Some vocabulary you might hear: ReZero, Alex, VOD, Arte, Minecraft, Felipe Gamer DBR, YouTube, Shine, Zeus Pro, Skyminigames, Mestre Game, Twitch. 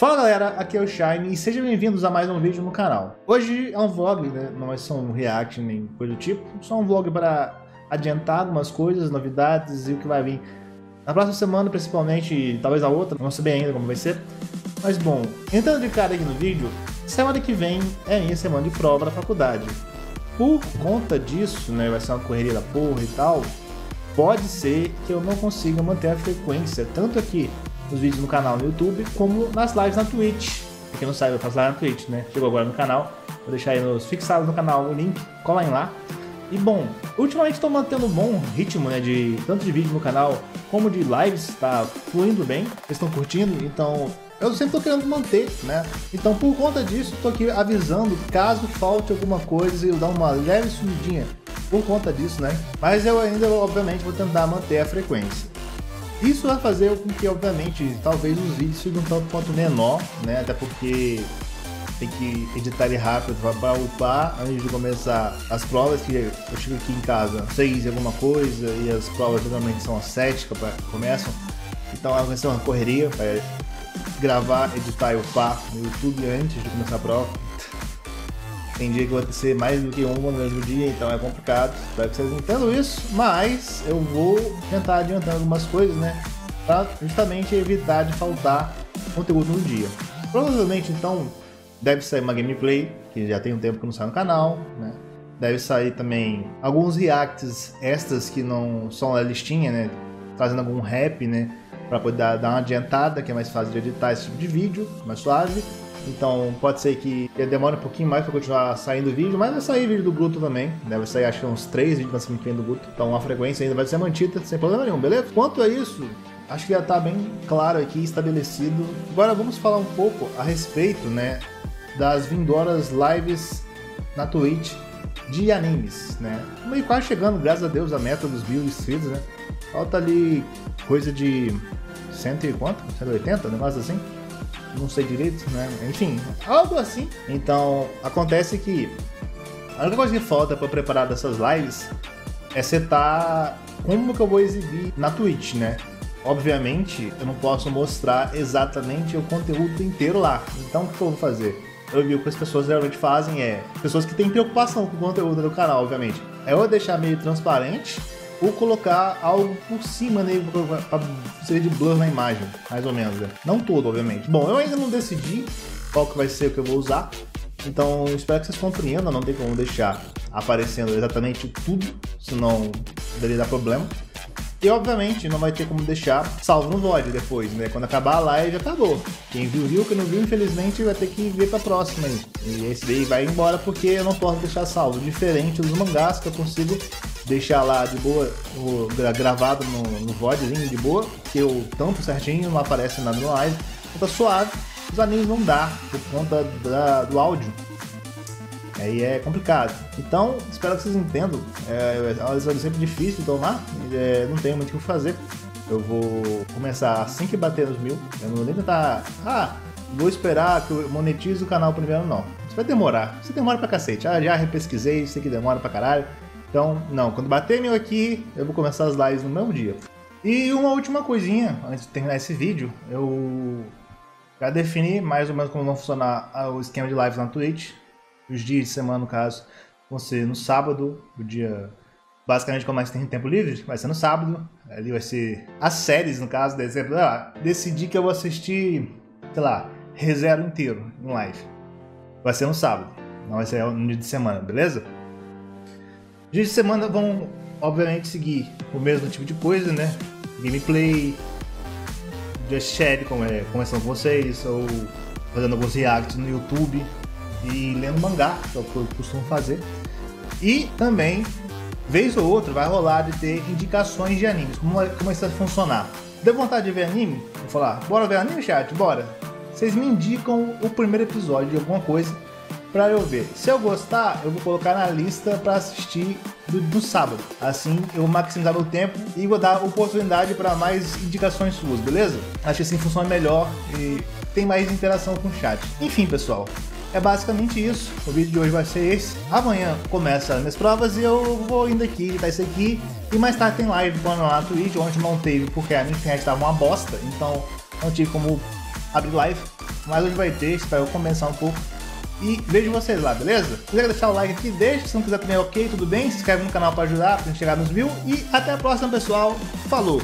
Fala galera, aqui é o Shine e sejam bem-vindos a mais um vídeo no canal. Hoje é um vlog, né? Não é só um react nem coisa do tipo, só um vlog para adiantar algumas coisas, novidades e o que vai vir na próxima semana, principalmente, e talvez a outra, não sei bem ainda como vai ser. Mas bom, entrando de cara aqui no vídeo, semana que vem é a minha semana de prova da faculdade. Por conta disso, né, vai ser uma correria da porra e tal, pode ser que eu não consiga manter a frequência, tanto aqui nos vídeos no canal no YouTube, como nas lives na Twitch. Pra quem não sabe, eu faço live na Twitch, né? Chegou agora no canal, vou deixar aí nos fixados no canal o link, colhem lá. E bom, ultimamente estou mantendo um bom ritmo, né, de tanto de vídeo no canal como de lives, tá fluindo bem, vocês estão curtindo, então eu sempre estou querendo manter, né? Então por conta disso, estou aqui avisando caso falte alguma coisa e eu dar uma leve subidinha por conta disso, né? Mas eu ainda, obviamente, vou tentar manter a frequência. Isso vai fazer com que, obviamente, talvez os vídeos sigam um tanto quanto menor, né? Até porque tem que editar ele rápido para upar antes de começar as provas, que eu chego aqui em casa 6 alguma coisa e as provas geralmente são às 7 que começam. Então vai ser uma correria para gravar, editar e upar no YouTube antes de começar a prova. Tem dia que vai ser mais do que uma no mesmo dia, então é complicado. Espero que vocês entendam isso, mas eu vou tentar adiantar algumas coisas, né? Pra justamente evitar de faltar conteúdo no dia. Provavelmente, então, deve sair uma gameplay, que já tem um tempo que não sai no canal, né? Deve sair também alguns reacts extras que não são na listinha, né? Trazendo algum rap, né? Pra poder dar uma adiantada, que é mais fácil de editar esse tipo de vídeo, mais suave. Então pode ser que demore um pouquinho mais para continuar saindo vídeo, mas vai sair vídeo do Guto também, né? Vai sair acho que uns 3 vídeos na semana que vem do Guto, então a frequência ainda vai ser mantida sem problema nenhum, beleza? Quanto a isso, acho que já tá bem claro aqui, estabelecido. Agora vamos falar um pouco a respeito, né, das vindouras lives na Twitch de animes, né? Meio quase chegando, graças a Deus, a meta dos 1000 inscritos, né? Falta ali coisa de 100 e quanto? 180, um negócio assim? Não sei direito, né? Enfim, algo assim. Então, acontece que a única coisa que falta para preparar dessas lives é setar como que eu vou exibir na Twitch, né? Obviamente, eu não posso mostrar exatamente o conteúdo inteiro lá. Então, o que eu vou fazer? Eu vi o que as pessoas realmente fazem é... pessoas que têm preocupação com o conteúdo do canal, obviamente. É ou deixar meio transparente ou colocar algo por cima nele, né, para ser de blur na imagem, mais ou menos, né? Não todo, obviamente. Bom, eu ainda não decidi qual que vai ser o que eu vou usar, então espero que vocês compreendam, não tem como deixar aparecendo exatamente tudo, senão daria dar problema. E obviamente não vai ter como deixar salvo no VOD depois, né? Quando acabar a live, acabou. Quem viu, viu. Quem não viu, infelizmente, vai ter que ver pra próxima aí. E esse daí vai embora porque eu não posso deixar salvo. Diferente dos mangás, que eu consigo deixar lá de boa, gravado no VODzinho de boa, que eu tampo certinho, não aparece nada no live. Então tá suave. Os animes não dá por conta do áudio. Aí é complicado. Então, espero que vocês entendam. A decisão é sempre difícil de tomar. Não tenho muito o que fazer. Eu vou começar assim que bater nos 1000. Eu não vou nem tentar... ah, vou esperar que eu monetize o canal primeiro, não. Isso vai demorar. Isso demora pra cacete. Ah, já repesquisei, sei que demora pra caralho. Então, não. Quando bater 1000 aqui, eu vou começar as lives no mesmo dia. E uma última coisinha, antes de terminar esse vídeo, eu já defini mais ou menos como vão funcionar o esquema de lives na Twitch. Os dias de semana, no caso, vão ser no sábado, o dia, basicamente, quando mais tem tempo livre, vai ser no sábado. Ali vai ser as séries, no caso, por exemplo, decidi que eu vou assistir, sei lá, ReZero inteiro, em live. Vai ser no sábado, não vai ser no dia de semana, beleza? Dias de semana vão, obviamente, seguir o mesmo tipo de coisa, né? Gameplay, Just Chat, conversando com vocês, ou fazendo alguns reacts no YouTube, e lendo mangá, que é o que eu costumo fazer. E também, vez ou outra, vai rolar de ter indicações de animes, como isso vai funcionar. Deu vontade de ver anime? Vou falar, bora ver anime, chat? Bora! Vocês me indicam o primeiro episódio de alguma coisa pra eu ver. Se eu gostar, eu vou colocar na lista pra assistir do sábado. Assim eu vou maximizar meu tempo e vou dar oportunidade pra mais indicações suas, beleza? Acho que assim funciona melhor e tem mais interação com o chat. Enfim, pessoal, é basicamente isso, o vídeo de hoje vai ser esse. Amanhã começa as minhas provas e eu vou indo aqui, editar isso aqui. E mais tarde tem live lá na Twitch, onde não teve porque a minha internet estava uma bosta, então não tive como abrir live. mas hoje vai ter para eu compensar um pouco. E vejo vocês lá, beleza? Se quiser deixar o like aqui, deixa. Se não quiser também, ok, tudo bem. Se inscreve no canal para ajudar, para a gente chegar nos 1000. E até a próxima, pessoal. Falou!